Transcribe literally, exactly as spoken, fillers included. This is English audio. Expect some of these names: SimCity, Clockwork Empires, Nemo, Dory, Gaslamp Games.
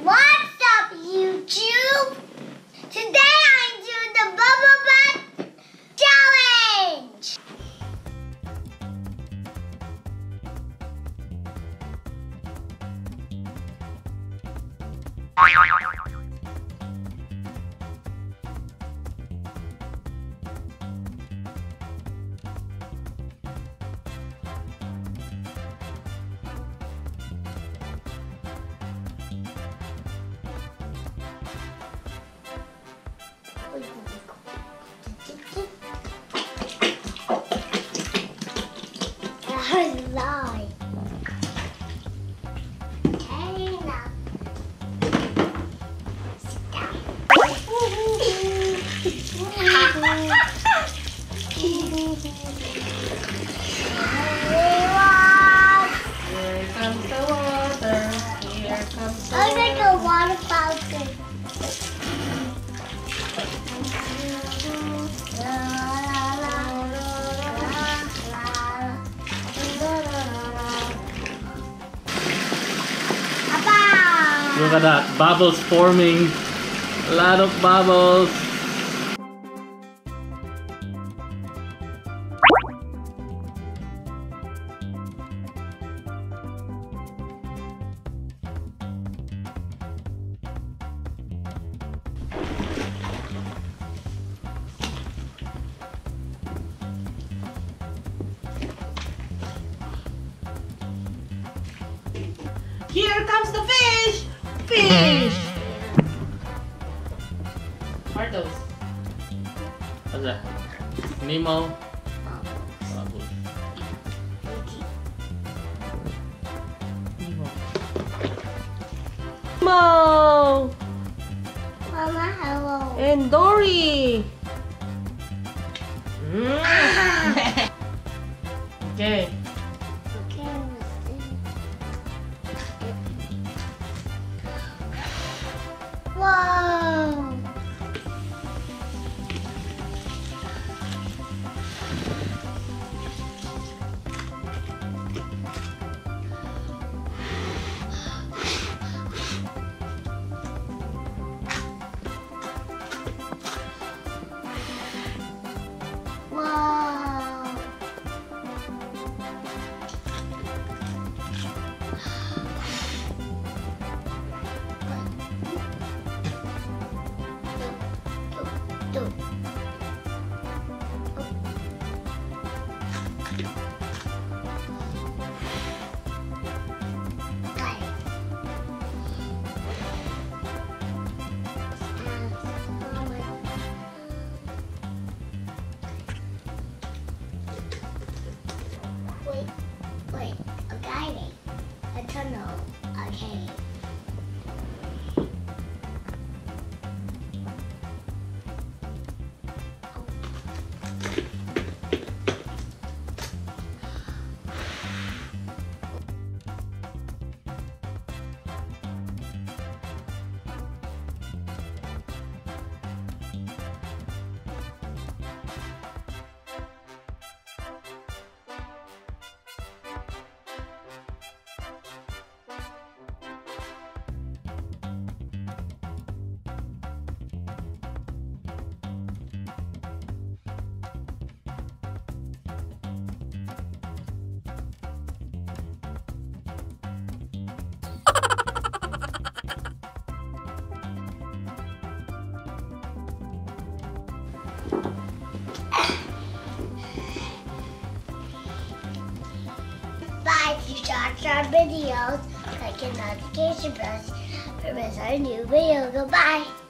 What's up, YouTube? Today I'm doing the Bubble Butt Challenge! Lie. Hey, now. Sit down. Here comes the water. Here comes the water. I make a water fountain. Look at that, bubbles forming, a lot of bubbles. Here comes the fish! Fish! What are those? What's that? Nemo? Bubbles. Nemo. Nemo! Mama, hello. And Dory! Mm. Okay. Wow! Wow! Do. Oh. Wait, wait, a guy, a tunnel, a cave. If you watch our videos, click the notification bell for miss our new video. Goodbye!